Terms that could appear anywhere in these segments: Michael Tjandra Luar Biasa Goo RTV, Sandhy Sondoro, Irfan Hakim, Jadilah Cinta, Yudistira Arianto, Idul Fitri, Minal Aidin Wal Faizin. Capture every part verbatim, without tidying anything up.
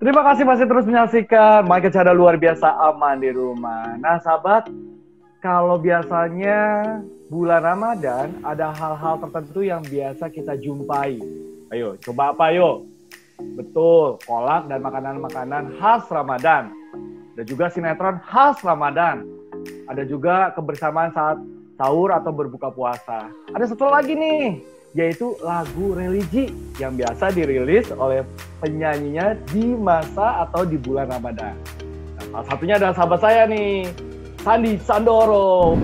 Terima kasih masih terus menyaksikan Michael Tjandra Luar Biasa Aman di Rumah. Nah sahabat, kalau biasanya bulan Ramadan ada hal-hal tertentu yang biasa kita jumpai. Ayo, coba apa yuk? Betul, kolak dan makanan-makanan khas Ramadan. Ada juga sinetron khas Ramadan. Ada juga kebersamaan saat sahur atau berbuka puasa. Ada satu lagi nih, yaitu lagu religi yang biasa dirilis oleh penyanyinya di masa atau di bulan Ramadan. Nah, salah satunya adalah sahabat saya nih, Sandhy Sondoro.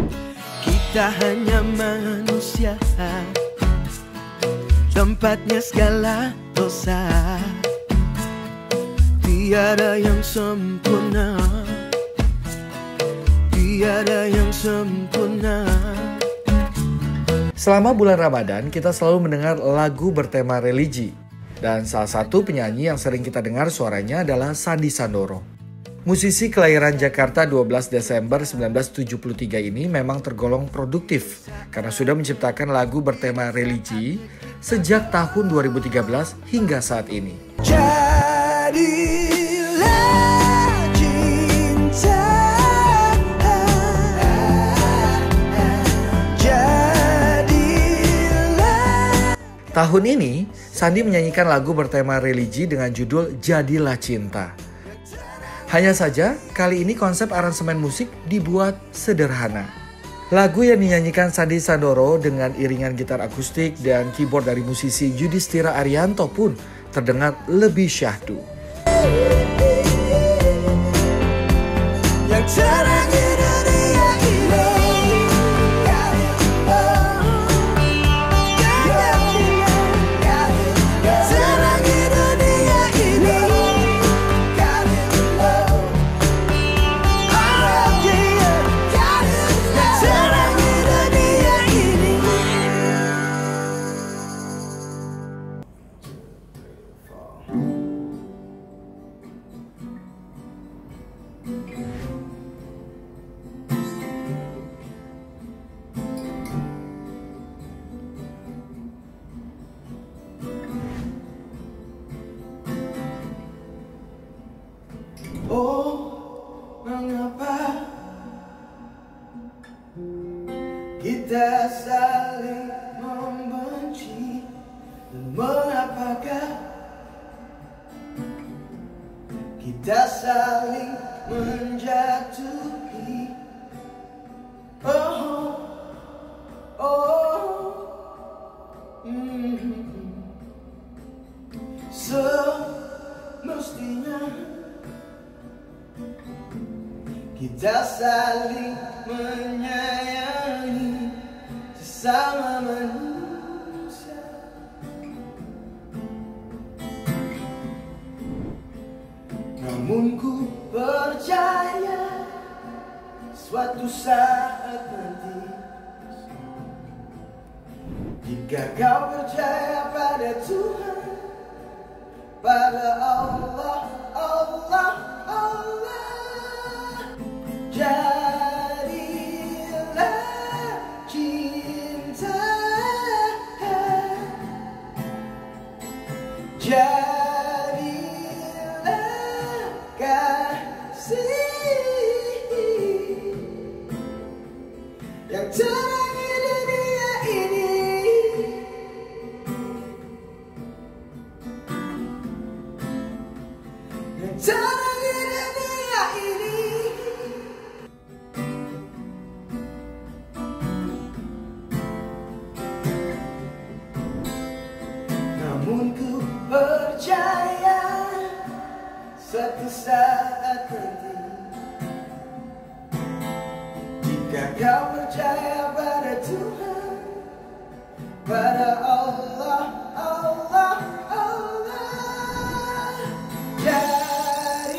Kita hanya manusia, tempatnya segala dosa, tiada yang sempurna, tiada yang sempurna. Selama bulan Ramadan, kita selalu mendengar lagu bertema religi. Dan salah satu penyanyi yang sering kita dengar suaranya adalah Sandhy Sondoro. Musisi kelahiran Jakarta dua belas Desember seribu sembilan ratus tujuh puluh tiga ini memang tergolong produktif karena sudah menciptakan lagu bertema religi sejak tahun dua ribu tiga belas hingga saat ini. Jadilah cinta. Tahun ini, Sandhy menyanyikan lagu bertema religi dengan judul Jadilah Cinta. Hanya saja, kali ini konsep aransemen musik dibuat sederhana. Lagu yang dinyanyikan Sandhy Sondoro dengan iringan gitar akustik dan keyboard dari musisi Yudistira Arianto pun terdengar lebih syahdu. Yang kita saling membenci, mengapakah kita saling menjatuhi? Oh, oh, mm-hmm. Semestinya kita saling menyayangi sama manusia. Namun ku percaya suatu saat nanti, jika kau percaya pada Tuhan, pada Allah, Allah, Allah, jadi jadilah kasih yang terangi dunia ini. Yang terangi dunia ini. Namun ku percaya suatu saat nanti, jika kau percaya pada Tuhan, pada Allah, Allah, Allah, jadilah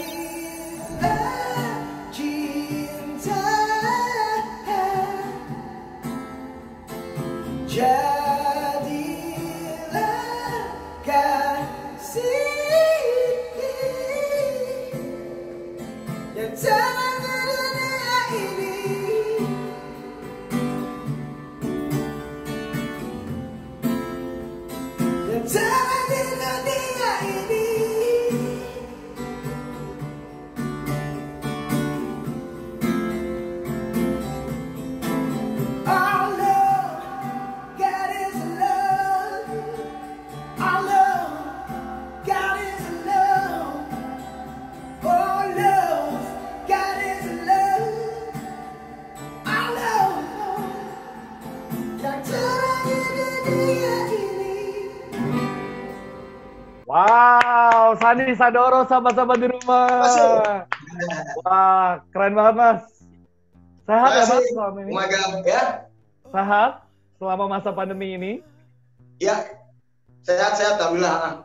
cinta, jadilah Wow, Sandhy Sondoro sahabat-sahabat di rumah. Wah, keren banget Mas. Sehat ya Mas selama ini? Ya. Sehat selama masa pandemi ini? Ya, sehat-sehat alhamdulillah.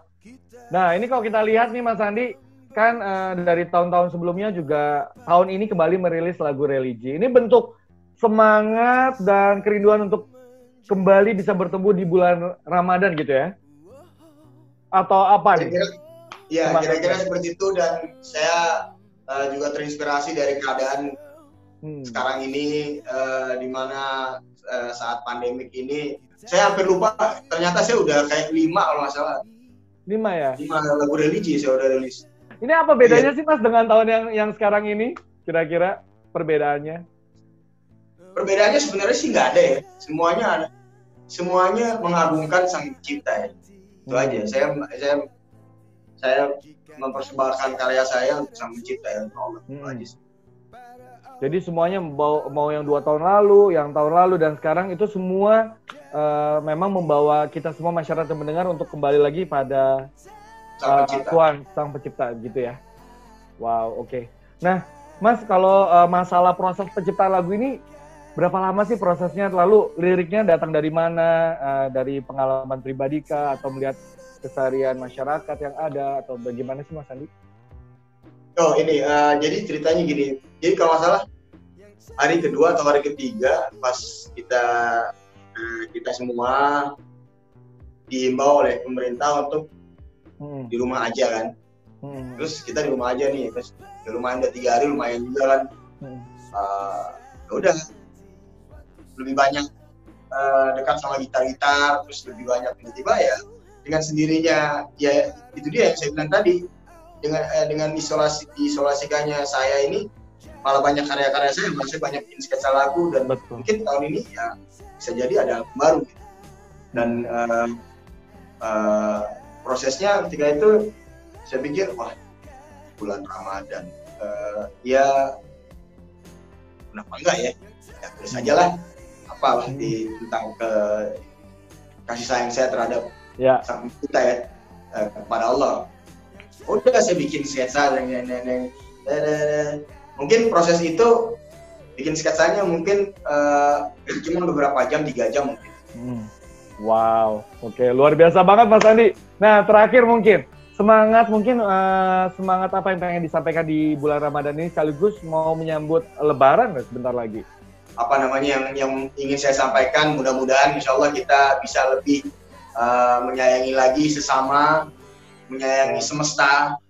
Nah, ini kalau kita lihat nih Mas Sandhy, kan uh, dari tahun-tahun sebelumnya juga tahun ini kembali merilis lagu religi. Ini bentuk semangat dan kerinduan untuk kembali bisa bertemu di bulan Ramadan gitu ya? Atau apa nih? Ya, kira-kira seperti itu, dan saya uh, juga terinspirasi dari keadaan hmm. sekarang ini, uh, di mana uh, saat pandemik ini, saya hampir lupa, ternyata saya udah kayak lima kalau nggak salah. Lima ya? Lima lagu religi saya udah rilis. Ini apa bedanya ya. sih Mas dengan tahun yang yang sekarang ini? Kira-kira perbedaannya? Perbedaannya sebenarnya sih nggak ada ya. Semuanya ada. Semuanya mengagungkan Sang Pencipta ya. Itu aja. Saya saya saya mempersembahkan karya saya untuk Sang Pencipta ya. Hmm. Jadi semuanya mau, mau yang dua tahun lalu, yang tahun lalu dan sekarang itu semua uh, memang membawa kita semua masyarakat yang mendengar untuk kembali lagi pada Sang Pencipta. Uh, Tuhan, Sang Pencipta gitu ya. Wow, oke. Okay. Nah, Mas, kalau uh, masalah proses penciptaan lagu ini berapa lama sih prosesnya? Lalu liriknya datang dari mana? Uh, dari pengalaman pribadi kah? Atau melihat keseharian masyarakat yang ada? Atau bagaimana sih Mas Sandhy? Oh ini, uh, jadi ceritanya gini. Jadi kalau nggak salah, hari kedua atau hari ketiga pas kita uh, kita semua diimbau oleh pemerintah untuk hmm. di rumah aja kan. Hmm. Terus kita di rumah aja nih. Terus di rumah udah tiga hari lumayan juga kan. Hmm. Uh, udah. lebih banyak uh, dekat sama gitar-gitar, terus lebih banyak tiba-tiba ya dengan sendirinya, ya itu dia yang saya bilang tadi, dengan eh, dengan isolasi isolasikannya saya ini malah banyak karya-karya saya, maksudnya banyak sketsa lagu, dan Betul. mungkin tahun ini ya bisa jadi ada album baru gitu. Dan uh, uh, prosesnya ketika itu saya pikir wah bulan Ramadan uh, ya kenapa enggak ya, ya terus aja lah apalah hmm. di tentang ke kasih sayang saya terhadap ya. Sang Pencipta ya, eh, kepada Allah. Udah saya bikin sketsa yang mungkin proses itu bikin sketsanya mungkin uh, cuma beberapa jam, tiga jam mungkin. Hmm. Wow, oke, luar biasa banget Mas Sandhy. Nah terakhir mungkin semangat mungkin uh, semangat apa yang pengen disampaikan di bulan Ramadan ini sekaligus mau menyambut Lebaran sebentar lagi. Apa namanya yang yang ingin saya sampaikan, mudah-mudahan insya Allah kita bisa lebih uh, menyayangi lagi sesama, menyayangi semesta,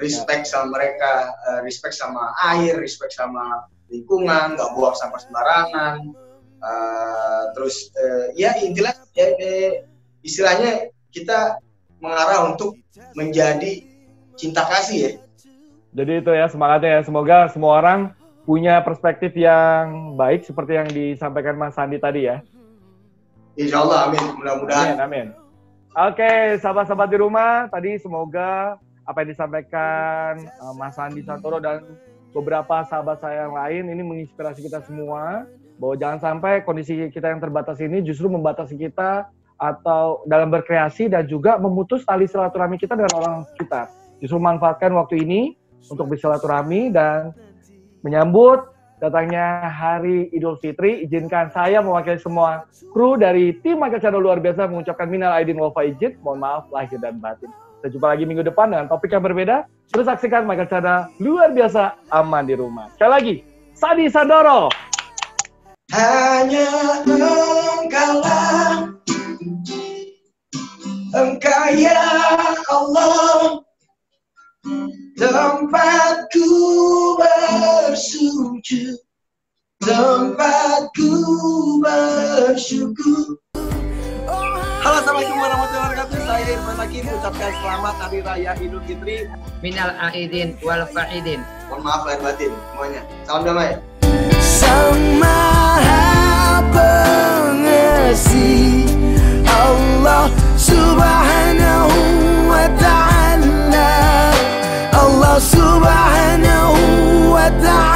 respect sama mereka, uh, respect sama air, respect sama lingkungan, nggak buang sampah sembarangan, uh, terus uh, ya intinya ya, istilahnya kita mengarah untuk menjadi cinta kasih ya. Jadi itu ya semangatnya ya, semoga semua orang punya perspektif yang baik seperti yang disampaikan Mas Sandhy tadi ya. Insya Allah, amin. Mudah-mudahan. Amin, amin. Oke, sahabat-sahabat di rumah, tadi semoga apa yang disampaikan Mas Sandhy Sondoro dan beberapa sahabat saya yang lain ini menginspirasi kita semua, bahwa jangan sampai kondisi kita yang terbatas ini justru membatasi kita atau dalam berkreasi dan juga memutus tali silaturahmi kita dengan orang sekitar. Justru manfaatkan waktu ini untuk bersilaturahmi dan menyambut datangnya hari Idul Fitri. Izinkan saya mewakili semua kru dari tim Michael Tjandra Luar Biasa mengucapkan Minal Aidin Wal Faizin, mohon maaf lahir dan batin. Saya jumpa lagi minggu depan dengan topik yang berbeda. Terus saksikan Michael Tjandra Luar Biasa aman di rumah. Sekali lagi, Sandhy Sondoro. Hanya Engkaulah, Engkau ya Allah, tempatku bersujud, tempatku bersyukur. Halo, assalamualaikum warahmatullahi wabarakatuh. Saya Irfan Hakim ucapkan selamat Hari Raya Idul Fitri. Minal Aidin Wal Faizin. Mohon maaf lahir batin semuanya. Salam damai. Sang Maha Pengasih Allah Subhanahu wa Ta'ala. Allah Subhanahu wa Ta'ala.